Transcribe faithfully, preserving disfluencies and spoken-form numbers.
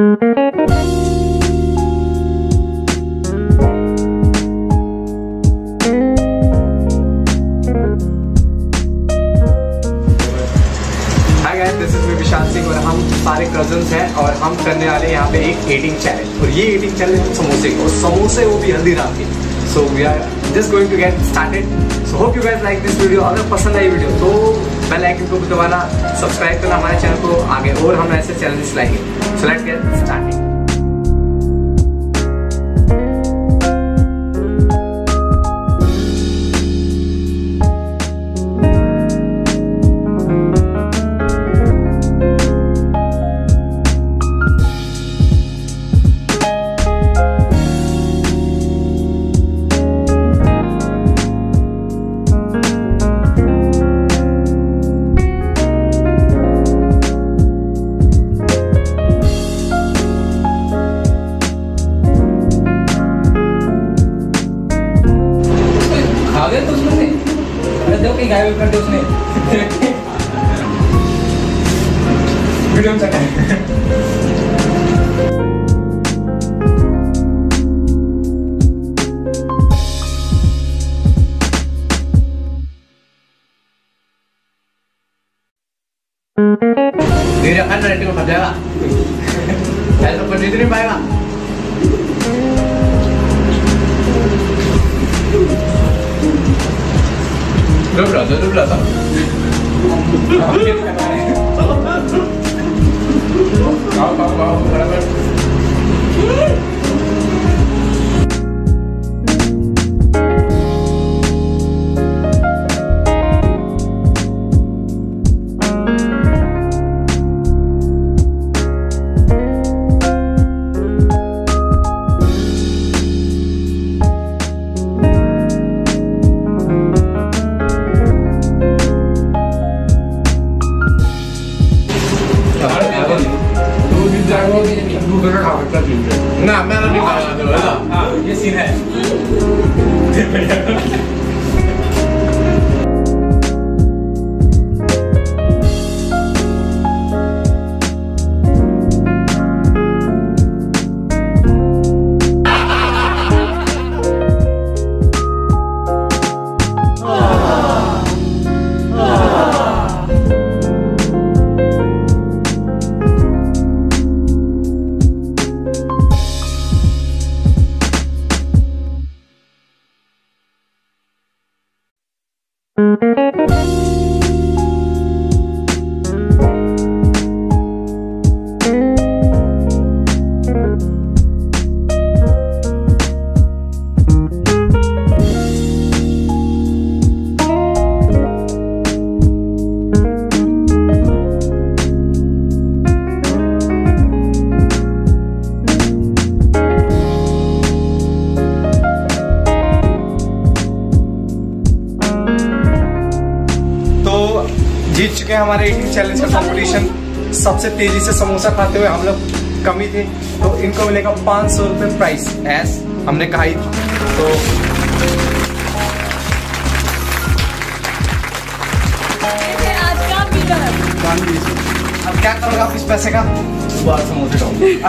This is me Vishal Singh और हम सारे कजन्स हैं और हम करने वाले हैं यहाँ पे एक ईटिंग चैलेंज और ये ईटिंग चैलेंज समोसे और समोसे वो भी हल्दी डाल के so we are just going to get started so hope you guys like this video. अगर पसंद आई वीडियो तो बेल आइकन को दबाना, सब्सक्राइब करना हमारे चैनल को आगे और हम ऐसे चैलेंजेस लाएंगे। So let's get started. गायब कर दो उसने वीडियो में धीरे खाना रेट को फट जाएगा ऐसा पर नहीं नहीं पाएगा। रुबला तो रुबला था। काव काव काव बराबर। ना मैं नहीं खा रहा था। हाँ हाँ ये सीन है। जीत चुके हैं हमारे ईटिंग चैलेंज का कंपटीशन। सबसे तेजी से समोसा खाते हुए हम लोग कमी थे तो इनको मिलेगा पाँच सौ रुपये प्राइस एस हमने कहा ही था। तो आज का अब क्या करोगे आप इस पैसे का? सुबह समोसे खाओगे।